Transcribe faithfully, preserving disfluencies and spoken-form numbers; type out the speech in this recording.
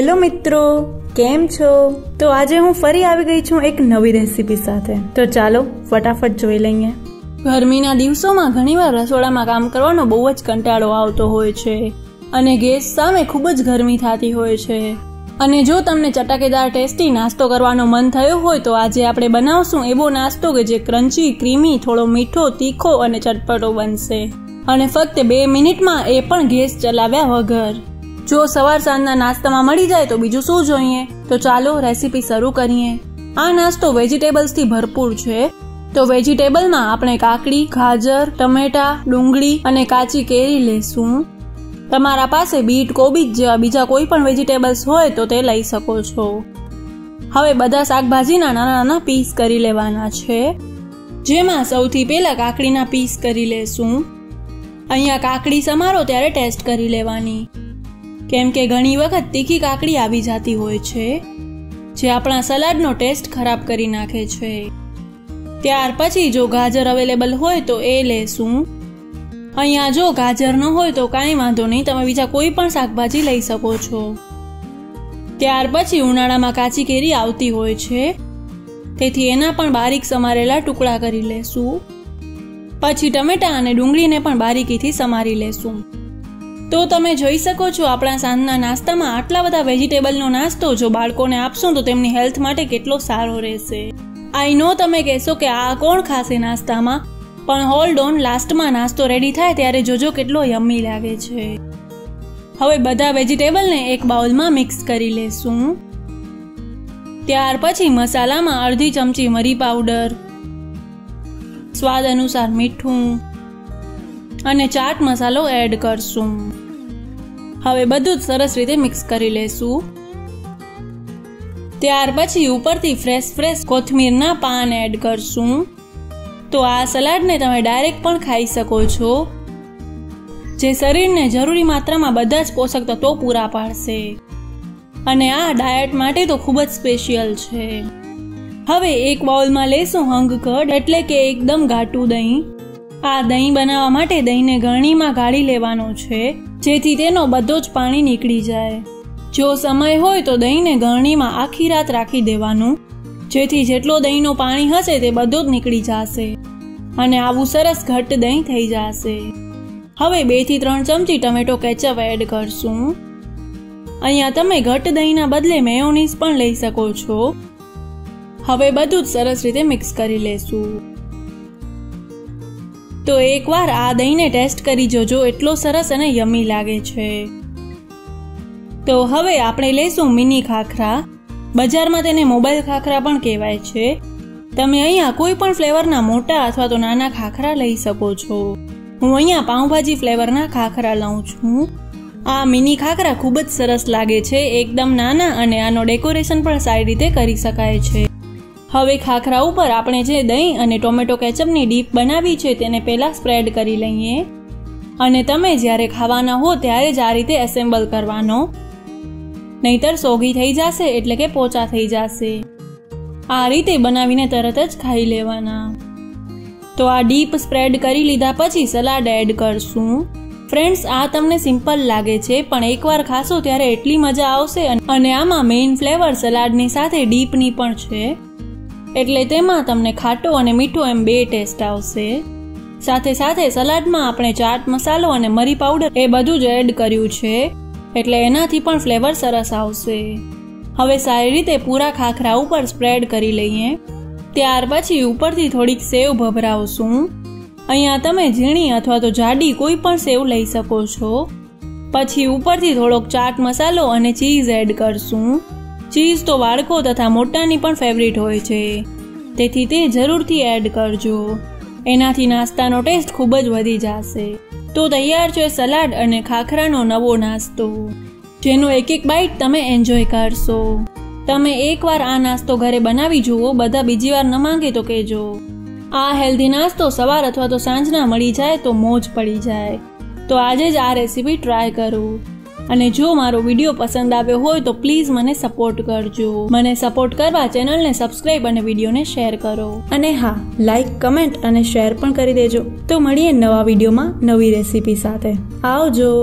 Hello મિત્રો, કેમ છો? તો આજે હું ફરી આવી ગઈ છું એક નવી રેસીપી સાથે. તો ચાલો ફટાફટ જોઈ લઈએ. ગરમીના દિવસોમાં ઘણીવાર રસોડામાં કામ કરવાનો બહુ જ કંટાળો આવતો હોય છે અને ગેસ સામે ખૂબ જ ગરમી થતી હોય છે. અને જો તમને ચટાકેદાર ટેસ્ટી નાસ્તો કરવાનો મન થયો હોય તો આજે આપણે બનાવશું એવો નાસ્તો કે જે ક્રન્ચી, ક્રીમી, થોડો મીઠો, તીખો અને ચટપટો બનશે, અને ફક્ત બે મિનિટમાં, એ પણ ગેસ ચલાવ્યા વગર. જો સવાર સાંજના નાસ્તામાં મળી જાય તો બીજું શું જોઈએ? તો ચાલો રેસીપી શરૂ કરીએ. આ નાસ્તો વેજીટેબલ્સથી ભરપૂર છે. તો વેજીટેબલમાં આપણે કાકડી, ગાજર, ટમેટા, ડુંગળી અને કાચી કેરી લેશું. તમારા પાસે બીટ, કોબીજ જેવા બીજા કોઈ પણ વેજીટેબલ્સ હોય તો તે લઈ શકો છો. હવે બધા શાકભાજીના નાના નાના પીસ કરી લેવાના છે, જેમાં સૌથી પહેલા કાકડીના પીસ કરી લેશું. અહીંયા કાકડી સમારો ત્યારે ટેસ્ટ કરી લેવાની, કેમ કે ઘણી વખત તીખી કાકડી આવી જતી હોય છે, જે આપણા સલાડનો ટેસ્ટ ખરાબ કરી નાખે છે. ત્યાર પછી જો ગાજર અવેલેબલ હોય તો એ લેશું. અહીંયા જો ગાજર ન હોય તો કાંઈ વાંધો નહીં, તમે બીજા કોઈ પણ શાકભાજી લઈ શકો છો. ત્યાર પછી ઉનાળામાં કાચી કેરી આવતી હોય છે, તેથી એના પણ બારીક સમારેલા ટુકડા કરી લેશું. પછી ટમેટા અને ડુંગળીને પણ બારીકીથી સમારી લેશું. તો તમે જોઈ શકો છો આપણા સાંજના નાસ્તામાં આટલા બધા વેજીટેબલનો નાસ્તો જો બાળકોને આપશો તો તેમની હેલ્થ માટે કેટલો સારો રહેશે. આઈ નો તમે કહેશો કે આ કોણ ખાશે નાસ્તામાં, પણ હોલ્ડ ઓન, લાસ્ટમાં નાસ્તો રેડી થાય ત્યારે જોજો કેટલો યમ્મી લાગે છે. હવે બધા વેજીટેબલને એક બાઉલમાં મિક્સ કરી લેશું. ત્યાર પછી મસાલામાં અડધી ચમચી મરી પાવડર, સ્વાદ અનુસાર મીઠું અને ચાટ મસાલો એડ કરશું. હવે બધું જ સરસ રીતે મિક્સ કરી લેશું. ત્યાર પછી ઉપરથી ફ્રેશ ફ્રેશ કોથમીરના પાન એડ કરશું. તો આ સલાડને તમે ડાયરેક્ટ પણ ખાઈ શકો છો, જે શરીરને જરૂરી માત્રામાં બધા જ પોષક તત્વો પૂરા પાડશે, અને આ ડાયટ માટે તો ખૂબ જ સ્પેશિયલ છે. હવે એક બાઉલમાં લેશું હંગકર્ડ, એટલે કે એકદમ ઘાટું દહીં. આ દહીં બનાવવા માટે દહીંને ગળણીમાં ગાળી લેવાનો છે, જેથી તેનો બધો જ પાણી નીકળી જાય. જો સમય હોય તો દહીંને ગળણીમાં આખી રાત રાખી દેવાનું, જેથી જેટલો દહીંનો પાણી હશે તે બધો જ નીકળી જશે અને આવું સરસ ઘટ્ટ દહીં થઈ જશે. હવે બે થી ત્રણ ચમચી ટમેટો કેચઅપ એડ કરશું. અહીંયા તમે ઘટ્ટ દહીંના બદલે મેયોનીઝ પણ લઈ શકો છો. હવે બધું જ સરસ રીતે મિક્સ કરી લેશું. તો એકવાર આ દહીંને ટેસ્ટ કરી જોજો, એટલો સરસ અને યમી લાગે છે. તો હવે આપણે લેશું મિની ખાખરા. બજારમાં તેને મોબાઈલ ખાખરા પણ કહેવાય છે. તમે અહીંયા કોઈ પણ ફ્લેવરના મોટા અથવા તો નાના ખાખરા લઈ શકો છો. હું અહીંયા પાઉંભાજી ફ્લેવરના ખાખરા લઉં છું. આ મિની ખાખરા ખૂબ જ સરસ લાગે છે, એકદમ નાના, અને આનો ડેકોરેશન પણ સારી રીતે કરી શકાય છે. હવે ખાખરા ઉપર આપણે જે દહીં અને ટોમેટો કેચઅપની ડીપ બનાવી છે તેને પહેલાં સ્પ્રેડ કરી લઈએ, અને તમે જ્યારે ખાવાના હો ત્યારે જ આ રીતે એસેમ્બલ કરવાનો, નહીતર સોગી થઈ જશે, એટલે કે પોચા થઈ જશે. આ રીતે બનાવીને તરત જ ખાઈ લેવાના. તો આ ડીપ સ્પ્રેડ કરી લીધા પછી સલાડ એડ કરશું. ફ્રેન્ડ્સ, આ તમને સિમ્પલ લાગે છે, પણ એકવાર ખાશો ત્યારે એટલી મજા આવશે, અને આમાં મેઇન ફ્લેવર સલાડની સાથે ડીપની પણ છે, એટલે તેમાં તમને ખાટો અને મીઠો એમ બે ટેસ્ટ આવશે. સાથે સાથે સલાડમાં આપણે ચાટ મસાલો અને મરી પાવડર એ બધું જ એડ કર્યું છે, એટલે એનાથી પણ ફ્લેવર સરસ આવશે. હવે સારી રીતે પૂરા ખાખરા ઉપર સ્પ્રેડ કરી લઈએ. ત્યાર પછી ઉપરથી થોડીક સેવ ભભરાવશું. અહીંયા તમે ઝીણી અથવા તો જાડી કોઈ પણ સેવ લઈ શકો છો. પછી ઉપરથી થોડોક ચાટ મસાલો અને ચીઝ એડ કરશું. ચીઝ તો બાળકો તથા મોટાની પણ ફેવરિટ હોય છે, તેથી તે જરૂરથી એડ કરજો, એનાથી નાસ્તાનો ટેસ્ટ ખૂબ જ વધી જશે. તો તૈયાર છે સલાડ અને ખાખરાનો નવો નાસ્તો, જેનો એક એક બાઇટ તમે એન્જોય કરશો. તમે એકવાર આ નાસ્તો ઘરે બનાવી જુઓ, બધા બીજી વાર ન માંગે તો કહેજો. આ હેલ્ધી નાસ્તો સવાર અથવા તો સાંજના મળી જાય તો મોજ પડી જાય. તો આજે જ આ રેસીપી ટ્રાય કરો, અને જો મારો વિડીયો પસંદ આવ્યો હોય તો પ્લીઝ મને સપોર્ટ કરજો. મને સપોર્ટ કરવા ચેનલને સબસ્ક્રાઇબ અને વિડીયોને શેર કરો. અને હા, લાઇક, કમેન્ટ અને શેર પણ કરી દેજો. તો મળીએ નવા વિડીયોમાં નવી રેસીપી સાથે. આવજો.